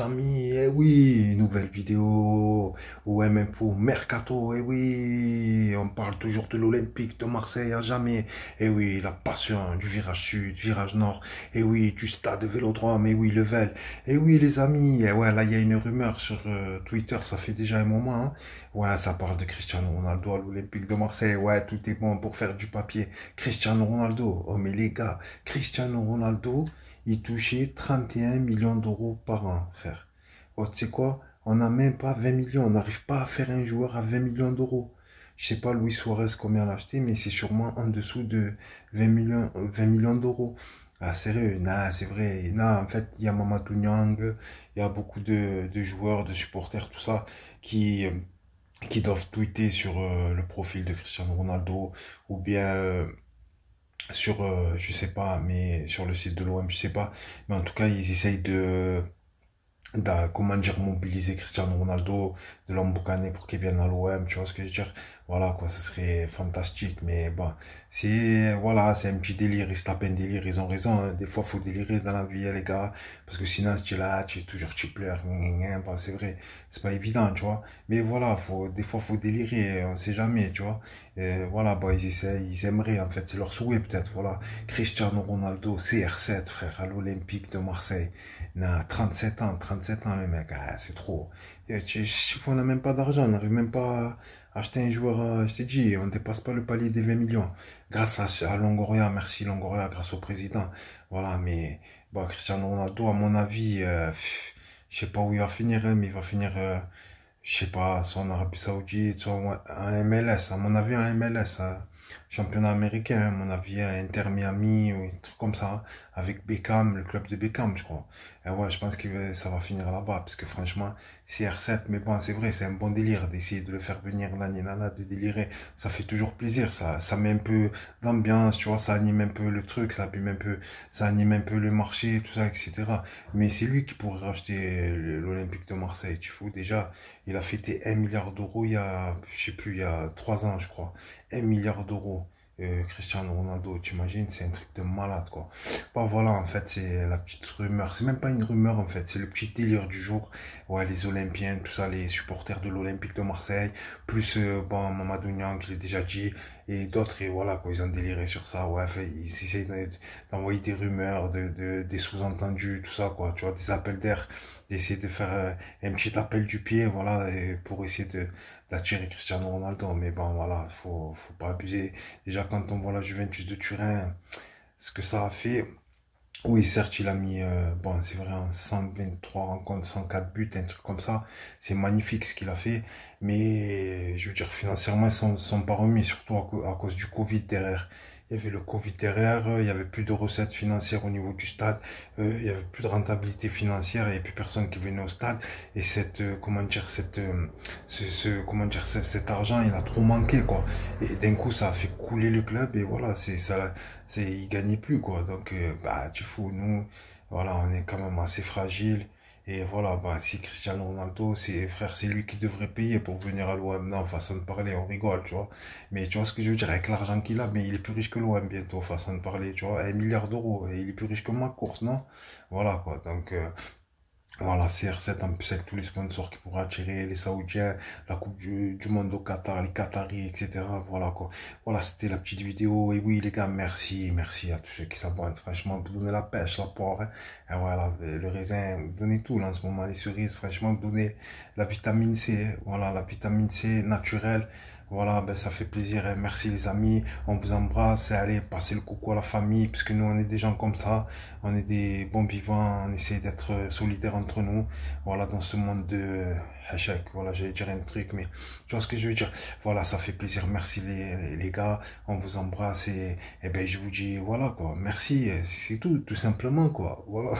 amis, eh oui, nouvelle vidéo, OM Info Mercato, eh oui, on parle toujours de l'Olympique de Marseille à jamais, eh oui, la passion du virage sud, virage nord, eh oui, du stade Vélodrome, eh oui, le Vel, eh oui les amis, eh ouais, là il y a une rumeur sur Twitter, ça fait déjà un moment, hein. Ouais, ça parle de Cristiano Ronaldo à l'Olympique de Marseille, ouais, tout est bon pour faire du papier, Cristiano Ronaldo, oh mais les gars, Cristiano Ronaldo, il touchait 31 millions d'euros par an, frère. Oh, tu sais quoi? On n'a même pas 20 millions. On n'arrive pas à faire un joueur à 20 millions d'euros. Je sais pas Luis Suarez combien l'a acheté, mais c'est sûrement en dessous de 20 millions d'euros. Ah, sérieux? Non, c'est vrai. Non, en fait, il y a Mamadou Niang, il y a beaucoup de joueurs, de supporters, tout ça, qui doivent tweeter sur le profil de Cristiano Ronaldo, ou bien... sur je sais pas, mais sur le site de l'OM, je sais pas, mais en tout cas ils essayent de comment dire, mobiliser Cristiano Ronaldo, de l'emboucaner pour qu'il vienne à l'OM, tu vois ce que je veux dire, voilà quoi, ce serait fantastique, mais bon, c'est voilà, c'est un petit délire, ils se tapent un délire, ils ont raison, hein. Des fois faut délirer dans la vie, hein, les gars, parce que sinon si tu es là, tu es toujours, tu pleures, bah, c'est vrai, c'est pas évident, tu vois, mais voilà, des fois faut délirer, on sait jamais, tu vois. Et voilà, bah, ils essayent, ils aimeraient, en fait, c'est leur souhait peut-être, voilà, Cristiano Ronaldo, CR7, frère, à l'Olympique de Marseille, nah, 37 ans, les mecs, ah, c'est trop, on n'a même pas d'argent, on n'arrive même pas à acheter un joueur, je te dis, on ne dépasse pas le palier des 20 millions, grâce à Longoria, merci Longoria, grâce au président, voilà, mais, bah, Cristiano Ronaldo, à mon avis, je sais pas où il va finir, hein, mais il va finir... je sais pas, soit en Arabie Saoudite, soit en MLS, à mon avis en MLS, hein. Championnat américain, à mon avis, Inter-Miami, ou un truc comme ça, hein. Avec Beckham, le club de Beckham, je crois. Et ouais, je pense que ça va finir là-bas, parce que franchement, CR7, mais bon, c'est vrai, c'est un bon délire d'essayer de le faire venir, nanana, de délirer, ça fait toujours plaisir, ça met un peu d'ambiance, tu vois, ça anime un peu le truc, ça anime un peu le marché, tout ça, etc. Mais c'est lui qui pourrait racheter l'Olympique de Marseille, tu fous, déjà, il a fêté 1 milliard d'euros il y a, je sais plus, il y a 3 ans, je crois, 1 milliard d'euros. Cristiano Ronaldo, tu imagines, c'est un truc de malade quoi. Bah voilà, en fait c'est la petite rumeur, c'est même pas une rumeur en fait, c'est le petit délire du jour, ouais, les Olympiens, tout ça, les supporters de l'Olympique de Marseille, plus bon, Mamadou Niang, je l'ai déjà dit, et d'autres, et voilà quoi, ils ont déliré sur ça, ouais, fait, ils essayent d'envoyer des rumeurs, des sous-entendus, tout ça quoi, tu vois, des appels d'air, d'essayer de faire un petit appel du pied, voilà, et pour essayer d'attirer Cristiano Ronaldo, mais bon voilà, faut pas abuser, déjà quand on voit la Juventus de Turin, ce que ça a fait, oui certes il a mis, bon c'est vrai, en 123 rencontres, 104 buts, un truc comme ça, c'est magnifique ce qu'il a fait, mais je veux dire financièrement ils sont pas remis, surtout à cause du Covid derrière. Il y avait le Covid derrière, il y avait plus de recettes financières au niveau du stade, il y avait plus de rentabilité financière, il n'y avait plus personne qui venait au stade, et cette, comment dire, cet argent, il a trop manqué, quoi. Et d'un coup, ça a fait couler le club, et voilà, il gagnait plus, quoi. Donc, bah, tu fous, nous, voilà, on est quand même assez fragile. Et voilà, bah, si Cristiano Ronaldo, frère, c'est lui qui devrait payer pour venir à l'OM. Non, façon de parler, on rigole, tu vois. Mais tu vois ce que je veux dire, avec l'argent qu'il a, mais il est plus riche que l'OM bientôt, façon de parler, tu vois. 1 milliard d'euros, et il est plus riche que ma course, non? Voilà, quoi, donc... Voilà, CR7, en plus avec tous les sponsors qui pourraient attirer, les Saoudiens, la Coupe du Monde au Qatar, les Qataris, etc. Voilà quoi. Voilà, c'était la petite vidéo. Et oui les gars, merci à tous ceux qui s'abonnent. Franchement, vous donnez la pêche, la poire. Hein. Et voilà, le raisin, vous donnez tout là en ce moment, les cerises, franchement, vous donnez la vitamine C. Hein. Voilà, la vitamine C naturelle. Voilà, ben ça fait plaisir, hein. Merci les amis, on vous embrasse, et allez, passez le coucou à la famille, puisque nous on est des gens comme ça, on est des bons vivants, on essaie d'être solidaires entre nous, voilà, dans ce monde de hachek, voilà, j'allais dire un truc, mais tu vois ce que je veux dire, voilà, ça fait plaisir, merci les gars, on vous embrasse, et ben je vous dis, voilà quoi, merci, c'est tout simplement quoi, voilà.